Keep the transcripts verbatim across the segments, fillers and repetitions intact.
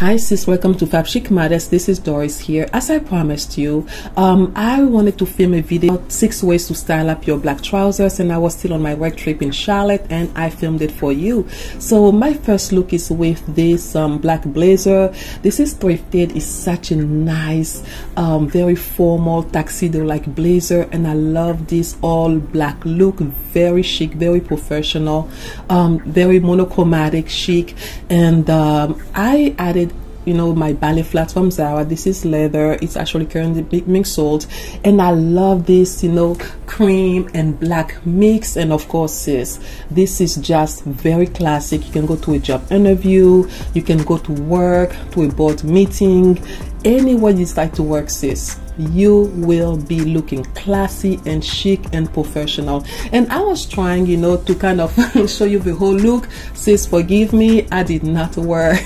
Hi sis, welcome to Fab Chic Matters. This is Doris here. As I promised you, um, I wanted to film a video about six ways to style up your black trousers, and I was still on my work trip in Charlotte and I filmed it for you. So my first look is with this um, black blazer. This is thrifted. It's such a nice, um, very formal tuxedo-like blazer, and I love this all black look. Very chic, very professional, um, very monochromatic chic, and um, I added you know my ballet flats from Zara. This is leather. It's actually currently big mix sold, and I love this you know cream and black mix. And of course sis, this is just very classic. You can go to a job interview, you can go to work, to a board meeting, anywhere you decide to work sis, you will be looking classy and chic and professional. And I was trying you know to kind of show you the whole look. Sis, forgive me, I did not wear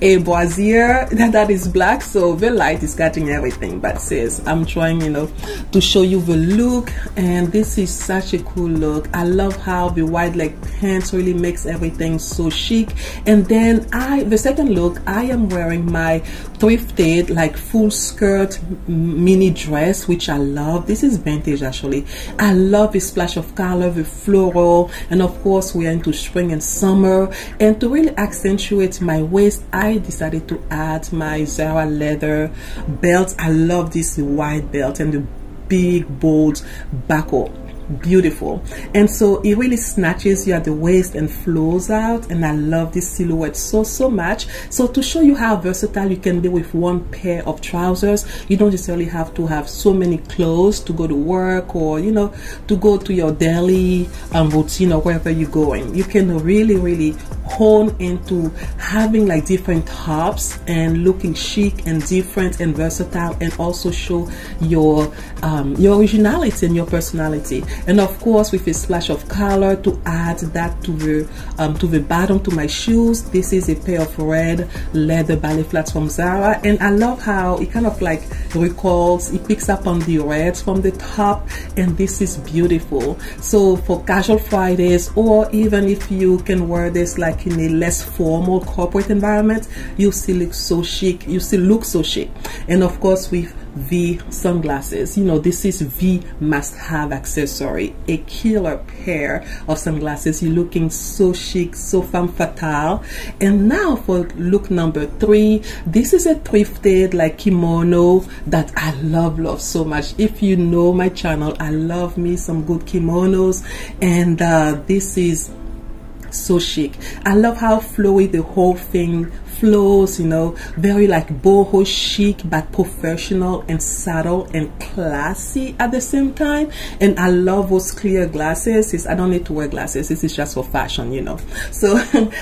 a brassiere that is black, so the light is catching everything, but sis, I'm trying you know to show you the look. And this is such a cool look. I love how the wide leg pants really makes everything so chic. And then I the second look, I am wearing my thrifted like full skirt mini dress, which I love. This is vintage actually. I love the splash of color, the floral, and of course we are into spring and summer. And to really accentuate my waist, I decided to add my Zara leather belt. I love this wide belt and the big bold buckle. Beautiful. And so it really snatches you at the waist and flows out, and I love this silhouette so so much. So to show you how versatile you can be with one pair of trousers, you don't necessarily have to have so many clothes to go to work or you know to go to your daily um, routine or wherever you're going. You can really really hone into having like different tops and looking chic and different and versatile, and also show your um, your originality and your personality. And of course with a splash of color to add that to the um, to the bottom, to my shoes. This is a pair of red leather ballet flats from Zara, and I love how it kind of like recalls, it picks up on the reds from the top, and this is beautiful. So for casual Fridays, or even if you can wear this like in a less formal corporate environment, you still look so chic. You still look so chic. And of course with V sunglasses, you know this is V must-have accessory, a killer pair of sunglasses. You're looking so chic, so femme fatale. And now for look number three, this is a thrifted like kimono that I love love so much. If you know my channel, I love me some good kimonos, and uh, this is so chic. I love how flowy the whole thing flows, you know very like boho chic, but professional and subtle and classy at the same time. And I love those clear glasses. It's, I don't need to wear glasses. This is just for fashion, you know so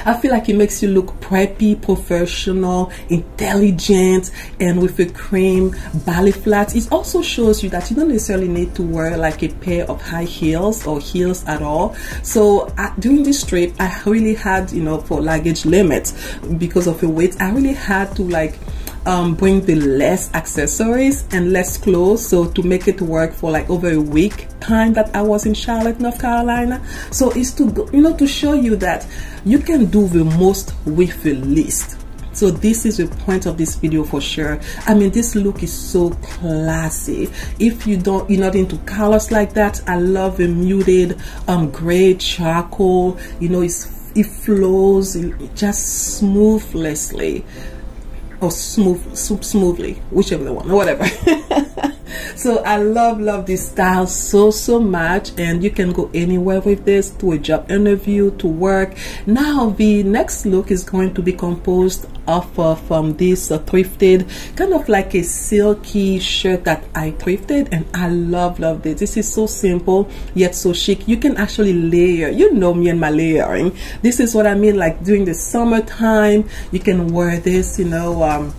I feel like it makes you look preppy, professional, intelligent. And with a cream ballet flats, it also shows you that you don't necessarily need to wear like a pair of high heels or heels at all. So uh, during this trip I really had you know for luggage limits, because of weight, I really had to like um, bring the less accessories and less clothes, so to make it work for like over a week time that I was in Charlotte, North Carolina. So it's to you know to show you that you can do the most with the least. So this is the point of this video for sure. I mean, this look is so classy. If you don't, you're not into colors like that, I love the muted um, gray charcoal. You know, it's it flows just smoothly or smooth smoothly, whichever one or whatever. So I love love this style so so much, and you can go anywhere with this, to a job interview, to work. Now the next look is going to be composed of uh, from this uh, thrifted kind of like a silky shirt that I thrifted, and I love love this. This is so simple yet so chic. You can actually layer, you know me and my layering. This is what I mean, like during the summertime you can wear this you know um,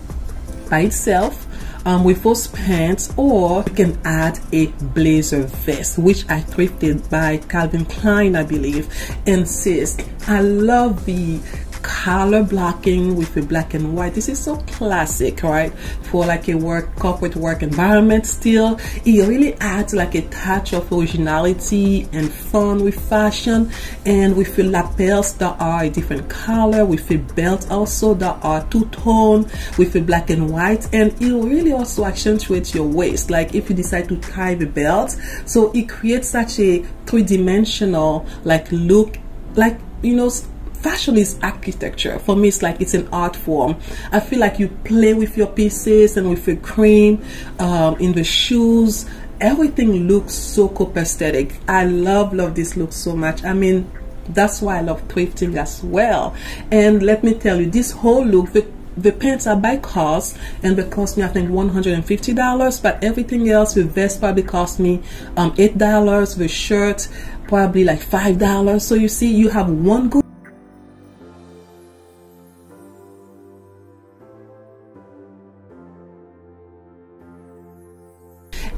by itself Um, with those pants, or you can add a blazer vest, which I thrifted by Calvin Klein, I believe. And sis, I love the color blocking with a black and white. This is so classic, right? For like a work, corporate work environment still. It really adds like a touch of originality and fun with fashion. And with the lapels that are a different color, with the belt also that are two-tone, with the black and white. And it really also accentuates your waist, like if you decide to tie the belt. So it creates such a three-dimensional like look, like, you know, fashion is architecture. For me, it's like it's an art form. I feel like you play with your pieces and with the cream, um, in the shoes. Everything looks so copacetic. I love, love this look so much. I mean, that's why I love thrifting as well. And let me tell you, this whole look, the The pants are by cost, and they cost me, I think, one hundred fifty dollars, but everything else, the vest probably cost me um, eight dollars, the shirt probably like five dollars. So you see, you have one good .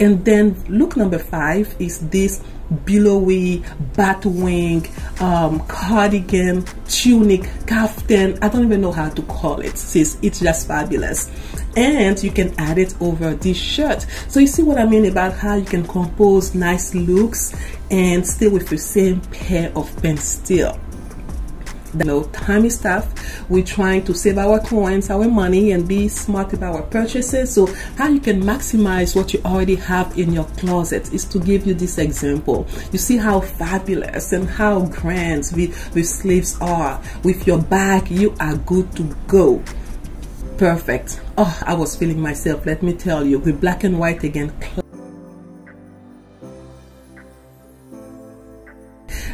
And then look number five is this billowy batwing um, cardigan, tunic, kaftan. I don't even know how to call it, sis. It's just fabulous. And you can add it over this shirt. So you see what I mean about how you can compose nice looks and stay with the same pair of pants still. You know, time is tough. We're trying to save our coins, our money, and be smart about our purchases. So how you can maximize what you already have in your closet is to give you this example. You see how fabulous and how grand the, the sleeves are. With your bag, you are good to go. Perfect. Oh, I was feeling myself, let me tell you. The black and white again.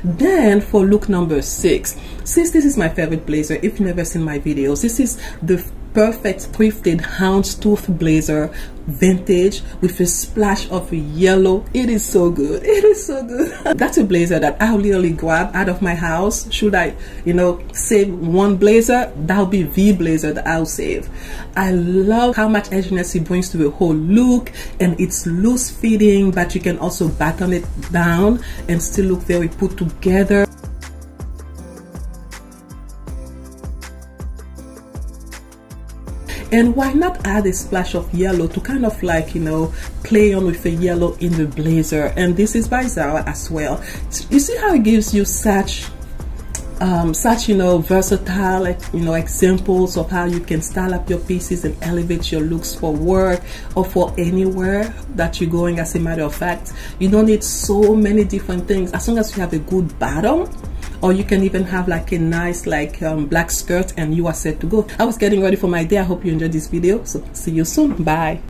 Then for look number six, since this is my favorite blazer, if you've never seen my videos, this is the perfect thrifted houndstooth blazer, vintage, with a splash of yellow. It is so good. It is so good. That's a blazer that I'll literally grab out of my house. Should I, you know, save one blazer, that'll be the blazer that I'll save. I love how much edginess it brings to the whole look, and it's loose fitting, but you can also button it down and still look very put together. And why not add a splash of yellow to kind of like, you know, play on with the yellow in the blazer. And this is by Zara as well. You see how it gives you such, um, such, you know, versatile, like, you know, examples of how you can style up your pieces and elevate your looks for work or for anywhere that you're going. As a matter of fact, you don't need so many different things. As long as you have a good bottom, or you can even have like a nice like um, black skirt, and you are set to go. I was getting ready for my day. I hope you enjoyed this video. So see you soon. Bye.